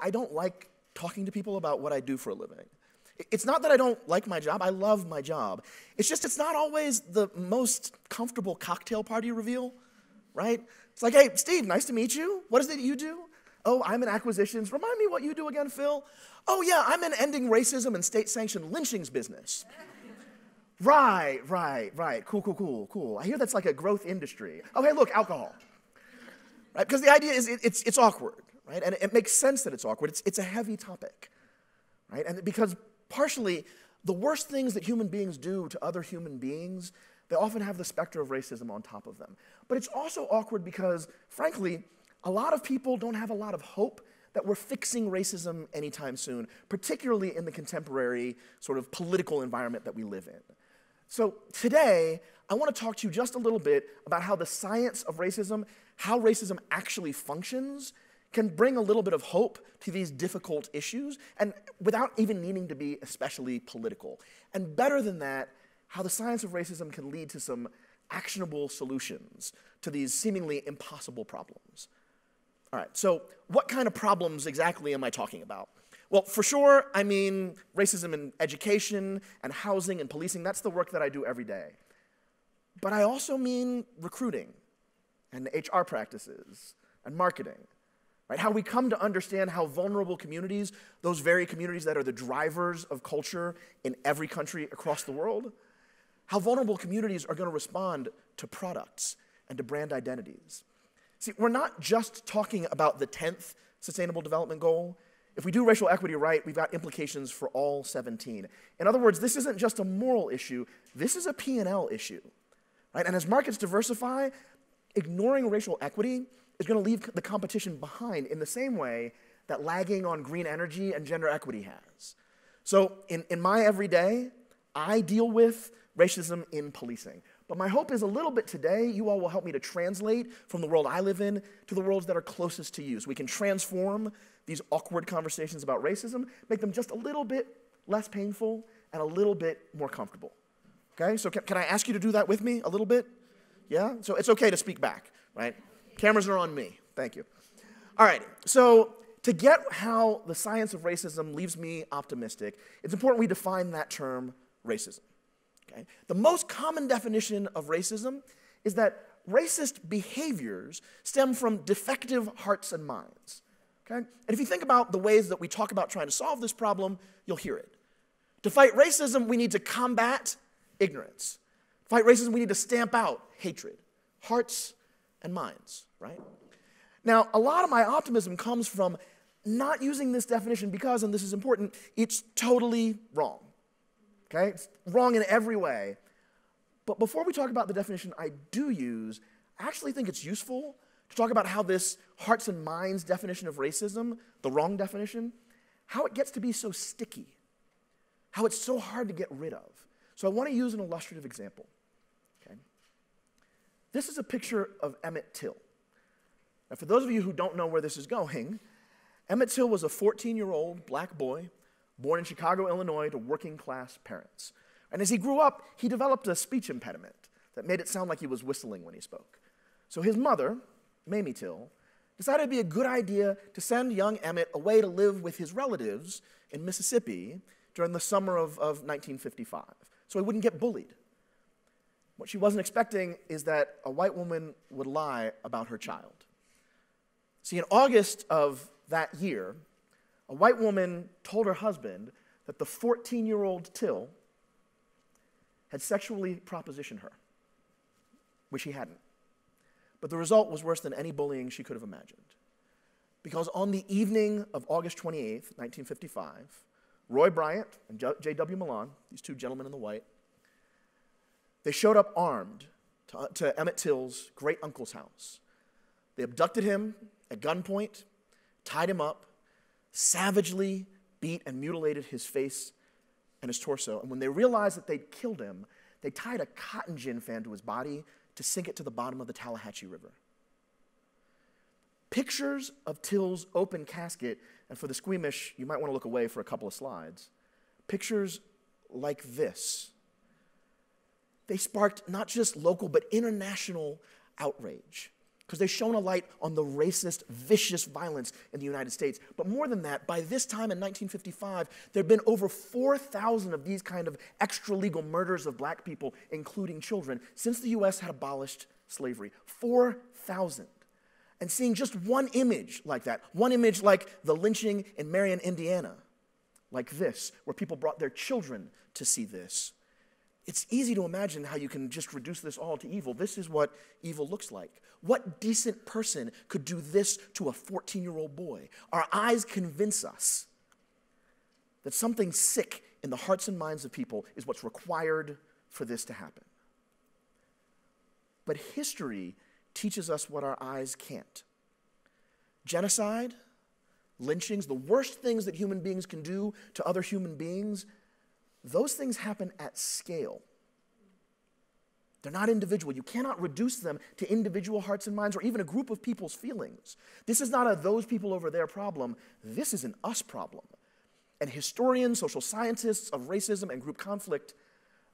I don't like talking to people about what I do for a living. It's not that I don't like my job, I love my job. It's just it's not always the most comfortable cocktail party reveal, right? It's like, hey, Steve, nice to meet you. What is it you do? Oh, I'm in acquisitions. Remind me what you do again, Phil. Oh yeah, I'm in ending racism and state-sanctioned lynchings business. Right. Cool. I hear that's like a growth industry. Oh, hey, look, alcohol. Right? Because the idea is it's awkward, right? And it makes sense that it's awkward. It's a heavy topic, right? And because partially, the worst things that human beings do to other human beings, they often have the specter of racism on top of them. But it's also awkward because, frankly, a lot of people don't have a lot of hope that we're fixing racism anytime soon, particularly in the contemporary sort of political environment that we live in. So today, I want to talk to you just a little bit about how the science of racism, how racism actually functions, can bring a little bit of hope to these difficult issues, and without even needing to be especially political. And better than that, how the science of racism can lead to some actionable solutions to these seemingly impossible problems. All right, so what kind of problems exactly am I talking about? Well, for sure, I mean racism in education and housing and policing. That's the work that I do every day. But I also mean recruiting and HR practices and marketing. Right, how we come to understand how vulnerable communities, those very communities that are the drivers of culture in every country across the world, how vulnerable communities are going to respond to products and to brand identities. See, we're not just talking about the 10th Sustainable Development Goal. If we do racial equity right, we've got implications for all 17. In other words, this isn't just a moral issue, this is a P&L issue. Right? And as markets diversify, ignoring racial equity is going to leave the competition behind in the same way that lagging on green energy and gender equity has. So in my everyday, I deal with racism in policing. But my hope is a little bit today, you all will help me to translate from the world I live in to the worlds that are closest to you. So we can transform these awkward conversations about racism, make them just a little bit less painful and a little bit more comfortable. Okay, so can I ask you to do that with me a little bit? Yeah, so it's okay to speak back, right? Cameras are on me, thank you. All right, so to get how the science of racism leaves me optimistic, it's important we define that term, racism. Okay? The most common definition of racism is that racist behaviors stem from defective hearts and minds. Okay? And if you think about the ways that we talk about trying to solve this problem, you'll hear it. To fight racism, we need to combat ignorance. To fight racism, we need to stamp out hatred, hearts and minds, right? Now, a lot of my optimism comes from not using this definition because, and this is important, it's totally wrong, okay? It's wrong in every way. But before we talk about the definition I do use, I actually think it's useful to talk about how this hearts and minds definition of racism, the wrong definition, how it gets to be so sticky, how it's so hard to get rid of. So I want to use an illustrative example. This is a picture of Emmett Till. Now, for those of you who don't know where this is going, Emmett Till was a 14-year-old black boy born in Chicago, Illinois, to working-class parents. And as he grew up, he developed a speech impediment that made it sound like he was whistling when he spoke. So his mother, Mamie Till, decided it'd be a good idea to send young Emmett away to live with his relatives in Mississippi during the summer of 1955, so he wouldn't get bullied. What she wasn't expecting is that a white woman would lie about her child. See, in August of that year, a white woman told her husband that the 14-year-old Till had sexually propositioned her, which he hadn't. But the result was worse than any bullying she could have imagined. Because on the evening of August 28th, 1955, Roy Bryant and J.W. Milam, these two gentlemen in the white, they showed up armed to Emmett Till's great uncle's house. They abducted him at gunpoint, tied him up, savagely beat and mutilated his face and his torso. And when they realized that they'd killed him, they tied a cotton gin fan to his body to sink it to the bottom of the Tallahatchie River. Pictures of Till's open casket, and for the squeamish, you might want to look away for a couple of slides, pictures like this. They sparked not just local but international outrage. because they've shown a light on the racist, vicious violence in the United States. But more than that, by this time in 1955, there had been over 4,000 of these kind of extra-legal murders of black people, including children, since the U.S. had abolished slavery. 4,000. And seeing just one image like that, one image like the lynching in Marion, Indiana, like this, where people brought their children to see this, it's easy to imagine how you can just reduce this all to evil. This is what evil looks like. What decent person could do this to a 14-year-old boy? Our eyes convince us that something sick in the hearts and minds of people is what's required for this to happen. But history teaches us what our eyes can't. Genocide, lynchings, the worst things that human beings can do to other human beings, those things happen at scale. They're not individual. You cannot reduce them to individual hearts and minds or even a group of people's feelings. This is not a those people over there problem. This is an us problem. And historians, social scientists of racism and group conflict,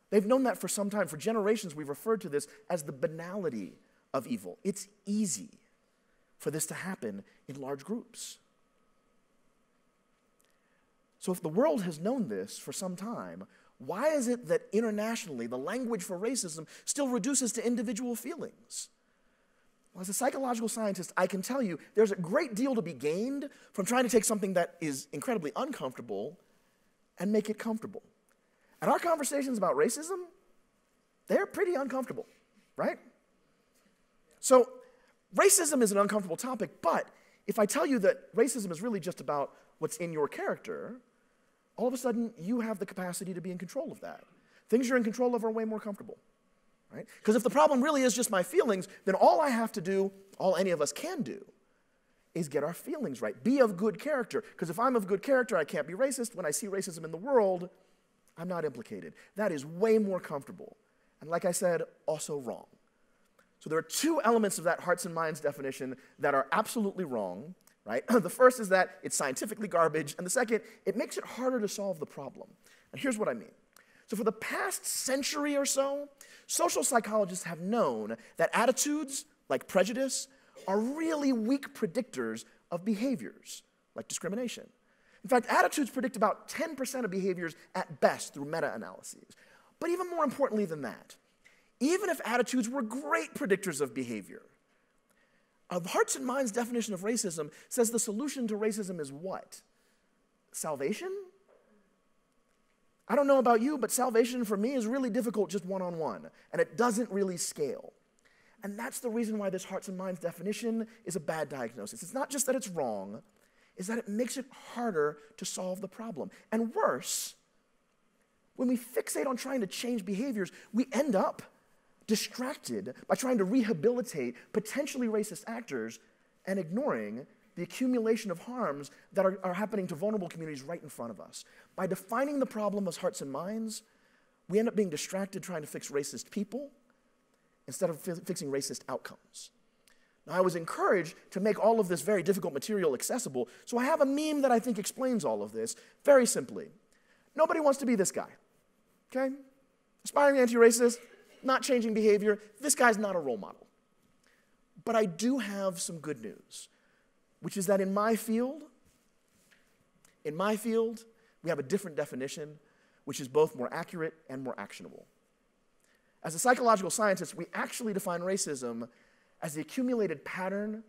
they've known that for some time. For generations, we've referred to this as the banality of evil. It's easy for this to happen in large groups. So if the world has known this for some time, why is it that internationally the language for racism still reduces to individual feelings? Well, as a psychological scientist, I can tell you there's a great deal to be gained from trying to take something that is incredibly uncomfortable and make it comfortable. And our conversations about racism, they're pretty uncomfortable, right? So racism is an uncomfortable topic, but if I tell you that racism is really just about what's in your character, all of a sudden, you have the capacity to be in control of that. Things you're in control of are way more comfortable, right? Because if the problem really is just my feelings, then all I have to do, all any of us can do, is get our feelings right. Be of good character. Because if I'm of good character, I can't be racist. When I see racism in the world, I'm not implicated. That is way more comfortable. And like I said, also wrong. So there are two elements of that hearts and minds definition that are absolutely wrong. Right? The first is that it's scientifically garbage, and the second, it makes it harder to solve the problem. And here's what I mean. So for the past century or so, social psychologists have known that attitudes, like prejudice, are really weak predictors of behaviors, like discrimination. In fact, attitudes predict about 10% of behaviors at best through meta-analyses. But even more importantly than that, even if attitudes were great predictors of behavior, the hearts and minds definition of racism says the solution to racism is what? Salvation? I don't know about you, but salvation for me is really difficult just one-on-one, and it doesn't really scale. And that's the reason why this hearts and minds definition is a bad diagnosis. It's not just that it's wrong, it's that it makes it harder to solve the problem. And worse, when we fixate on trying to change behaviors, we end up distracted by trying to rehabilitate potentially racist actors and ignoring the accumulation of harms that are happening to vulnerable communities right in front of us. By defining the problem as hearts and minds, we end up being distracted trying to fix racist people instead of fixing racist outcomes. Now, I was encouraged to make all of this very difficult material accessible, so I have a meme that I think explains all of this very simply. Nobody wants to be this guy, okay? Aspiring anti-racist, not changing behavior, this guy's not a role model. But I do have some good news, which is that in my field, we have a different definition, which is both more accurate and more actionable. As a psychological scientist, we actually define racism as the accumulated pattern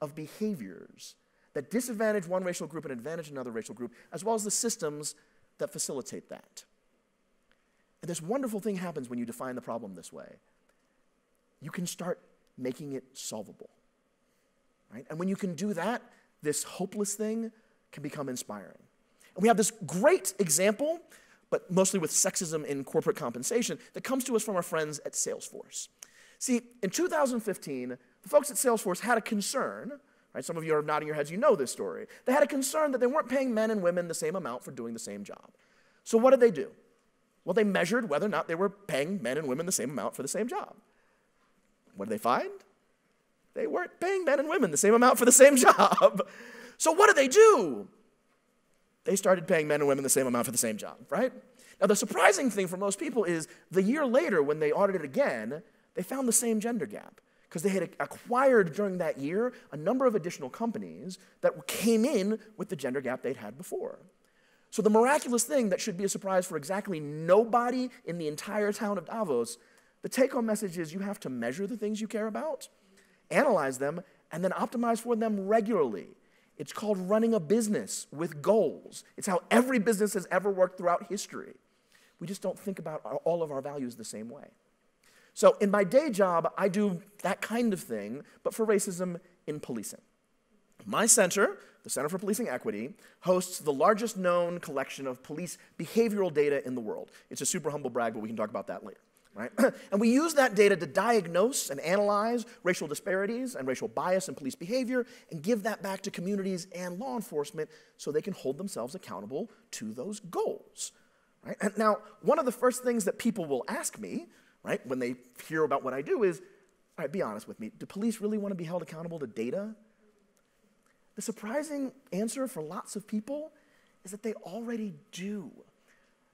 of behaviors that disadvantage one racial group and advantage another racial group, as well as the systems that facilitate that. And this wonderful thing happens when you define the problem this way. You can start making it solvable, right? And when you can do that, this hopeless thing can become inspiring. And we have this great example, but mostly with sexism in corporate compensation, that comes to us from our friends at Salesforce. See, in 2015, the folks at Salesforce had a concern, right? Some of you are nodding your heads, you know this story. They had a concern that they weren't paying men and women the same amount for doing the same job. So what did they do? Well, they measured whether or not they were paying men and women the same amount for the same job. What did they find? They weren't paying men and women the same amount for the same job. So what did they do? They started paying men and women the same amount for the same job, right? Now, the surprising thing for most people is the year later when they audited again, they found the same gender gap. because they had acquired during that year a number of additional companies that came in with the gender gap they'd had before. So the miraculous thing that should be a surprise for exactly nobody in the entire town of Davos, the take-home message is you have to measure the things you care about, analyze them, and then optimize for them regularly. It's called running a business with goals. It's how every business has ever worked throughout history. We just don't think about all of our values the same way. So in my day job, I do that kind of thing, but for racism in policing. My center, the Center for Policing Equity, hosts the largest known collection of police behavioral data in the world. It's a super humble brag, but we can talk about that later. Right? And we use that data to diagnose and analyze racial disparities and racial bias in police behavior and give that back to communities and law enforcement so they can hold themselves accountable to those goals. Right? And now, one of the first things that people will ask me, right, when they hear about what I do is, all right, be honest with me, do police really want to be held accountable to data? The surprising answer for lots of people is that they already do.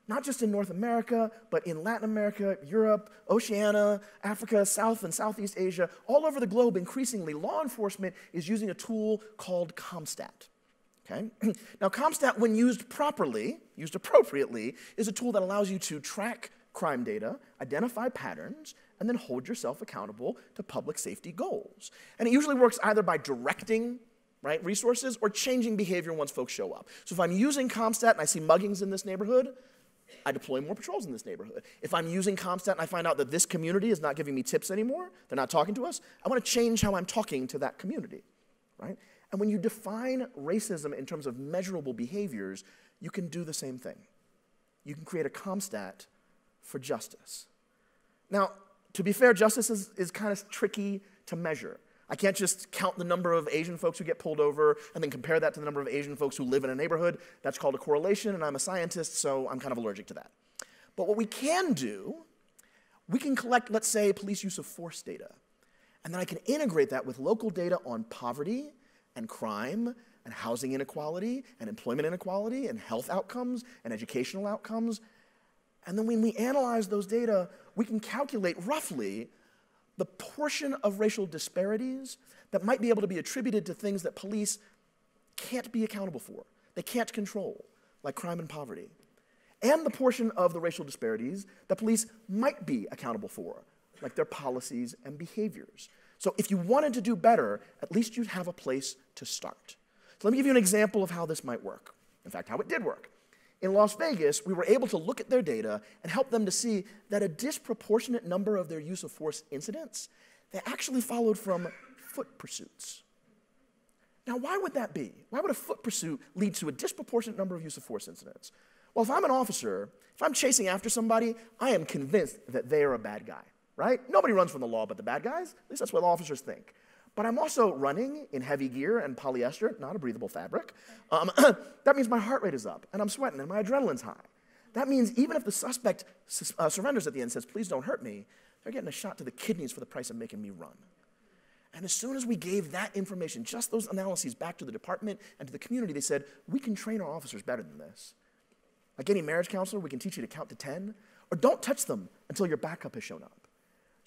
Not just in North America, but in Latin America, Europe, Oceania, Africa, South and Southeast Asia, all over the globe, increasingly, law enforcement is using a tool called CompStat. Okay? Now, CompStat, when used properly, used appropriately, is a tool that allows you to track crime data, identify patterns, and then hold yourself accountable to public safety goals. And it usually works either by directing resources or changing behavior once folks show up. So if I'm using CompStat and I see muggings in this neighborhood, I deploy more patrols in this neighborhood. If I'm using CompStat and I find out that this community is not giving me tips anymore, they're not talking to us, I want to change how I'm talking to that community. Right? And when you define racism in terms of measurable behaviors, you can do the same thing. You can create a CompStat for justice. Now, to be fair, justice is kind of tricky to measure. I can't just count the number of Asian folks who get pulled over and then compare that to the number of Asian folks who live in a neighborhood. That's called a correlation, and I'm a scientist, so I'm kind of allergic to that. But what we can do, we can collect, let's say, police use of force data. And then I can integrate that with local data on poverty and crime and housing inequality and employment inequality and health outcomes and educational outcomes. And then when we analyze those data, we can calculate roughly the portion of racial disparities that might be able to be attributed to things that police can't be accountable for, they can't control, like crime and poverty, and the portion of the racial disparities that police might be accountable for, like their policies and behaviors. So if you wanted to do better, at least you'd have a place to start. So let me give you an example of how this might work, in fact, how it did work. In Las Vegas, we were able to look at their data and help them to see that a disproportionate number of their use of force incidents, they actually followed from foot pursuits. Now, why would that be? Why would a foot pursuit lead to a disproportionate number of use of force incidents? Well, if I'm an officer, if I'm chasing after somebody, I am convinced that they are a bad guy, right? Nobody runs from the law but the bad guys. At least that's what officers think. But I'm also running in heavy gear and polyester, not a breathable fabric. That means my heart rate is up, and I'm sweating, and my adrenaline's high. That means even if the suspect surrenders at the end and says, please don't hurt me, they're getting a shot to the kidneys for the price of making me run. And as soon as we gave that information, just those analyses back to the department and to the community, they said, we can train our officers better than this. Like any marriage counselor, we can teach you to count to 10, or don't touch them until your backup has shown up.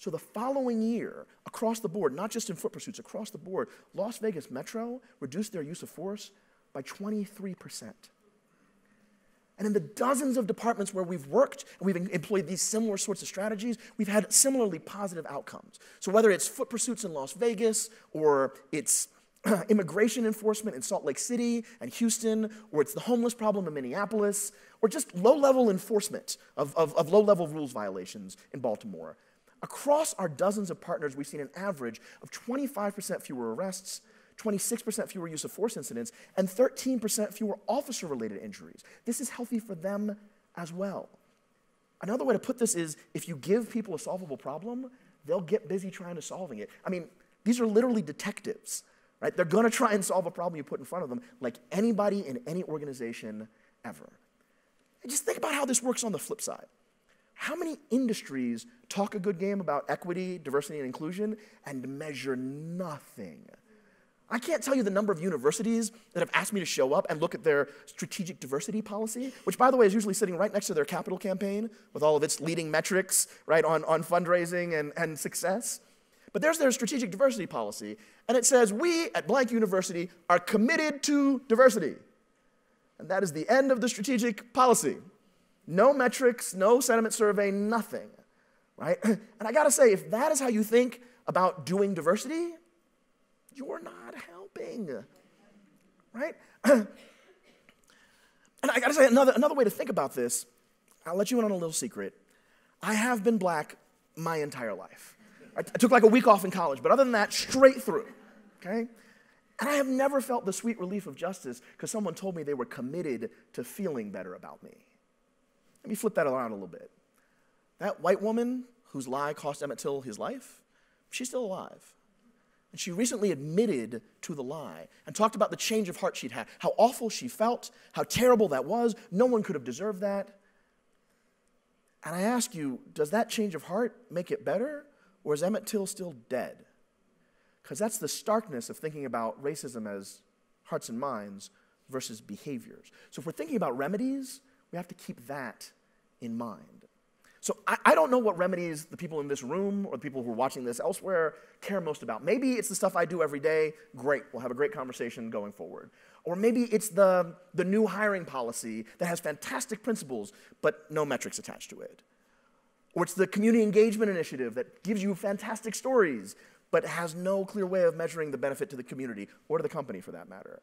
So the following year, across the board, not just in foot pursuits, across the board, Las Vegas Metro reduced their use of force by 23%. And in the dozens of departments where we've worked, and we've employed these similar sorts of strategies, we've had similarly positive outcomes. So whether it's foot pursuits in Las Vegas, or it's immigration enforcement in Salt Lake City and Houston, or it's the homeless problem in Minneapolis, or just low-level enforcement of low-level rules violations in Baltimore, across our dozens of partners, we've seen an average of 25% fewer arrests, 26% fewer use of force incidents, and 13% fewer officer-related injuries. This is healthy for them as well. Another way to put this is, if you give people a solvable problem, they'll get busy trying to solving it. I mean, these are literally detectives, right? They're gonna try and solve a problem you put in front of them, like anybody in any organization ever. And just think about how this works on the flip side. How many industries talk a good game about equity, diversity, and inclusion and measure nothing? I can't tell you the number of universities that have asked me to show up and look at their strategic diversity policy, which, by the way, is usually sitting right next to their capital campaign with all of its leading metrics, right, on fundraising and success. But there's their strategic diversity policy, and it says, we at blank university are committed to diversity. And that is the end of the strategic policy. No metrics, no sentiment survey, nothing, right? And I gotta say, if that is how you think about doing diversity, you're not helping, right? And I gotta say, another way to think about this, I'll let you in on a little secret. I have been black my entire life. I took like a week off in college, but other than that, straight through, okay? And I have never felt the sweet relief of justice because someone told me they were committed to feeling better about me. Let me flip that around a little bit. That white woman whose lie cost Emmett Till his life, she's still alive. And she recently admitted to the lie and talked about the change of heart she'd had, how awful she felt, how terrible that was. No one could have deserved that. And I ask you, does that change of heart make it better, or is Emmett Till still dead? Because that's the starkness of thinking about racism as hearts and minds versus behaviors. So if we're thinking about remedies, we have to keep that in mind. So I don't know what remedies the people in this room or the people who are watching this elsewhere care most about. Maybe it's the stuff I do every day. Great, we'll have a great conversation going forward. Or maybe it's the new hiring policy that has fantastic principles but no metrics attached to it. Or it's the community engagement initiative that gives you fantastic stories but has no clear way of measuring the benefit to the community or to the company for that matter.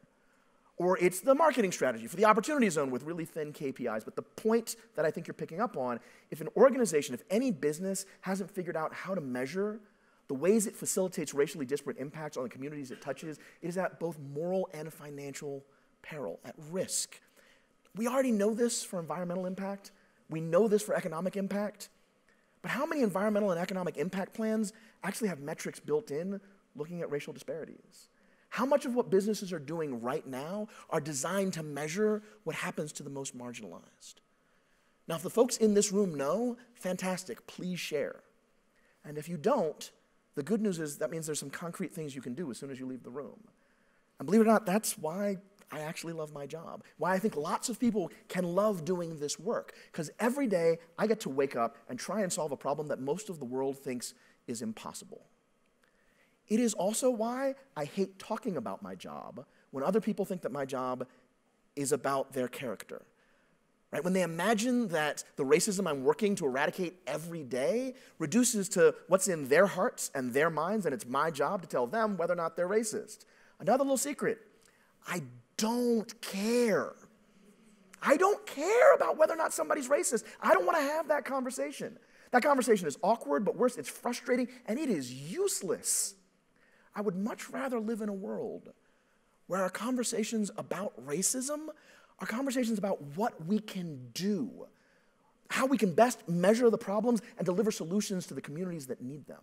Or it's the marketing strategy for the opportunity zone with really thin KPIs. But the point that I think you're picking up on, if an organization, if any business hasn't figured out how to measure the ways it facilitates racially disparate impacts on the communities it touches, it is at both moral and financial peril, at risk. We already know this for environmental impact. We know this for economic impact. But how many environmental and economic impact plans actually have metrics built in looking at racial disparities? How much of what businesses are doing right now are designed to measure what happens to the most marginalized? Now, if the folks in this room know, fantastic, please share. And if you don't, the good news is that means there's some concrete things you can do as soon as you leave the room. And believe it or not, that's why I actually love my job, why I think lots of people can love doing this work, because every day I get to wake up and try and solve a problem that most of the world thinks is impossible. It is also why I hate talking about my job when other people think that my job is about their character. Right? When they imagine that the racism I'm working to eradicate every day reduces to what's in their hearts and their minds, and it's my job to tell them whether or not they're racist. Another little secret, I don't care. I don't care about whether or not somebody's racist. I don't want to have that conversation. That conversation is awkward, but worse, it's frustrating, and it is useless. I would much rather live in a world where our conversations about racism are conversations about what we can do, how we can best measure the problems and deliver solutions to the communities that need them.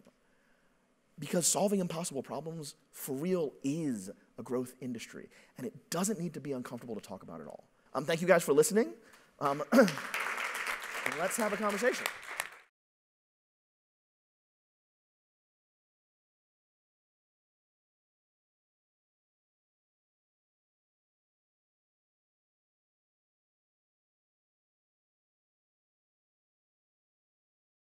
Because solving impossible problems for real is a growth industry, and it doesn't need to be uncomfortable to talk about at all. Thank you guys for listening. And let's have a conversation.